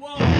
Whoa.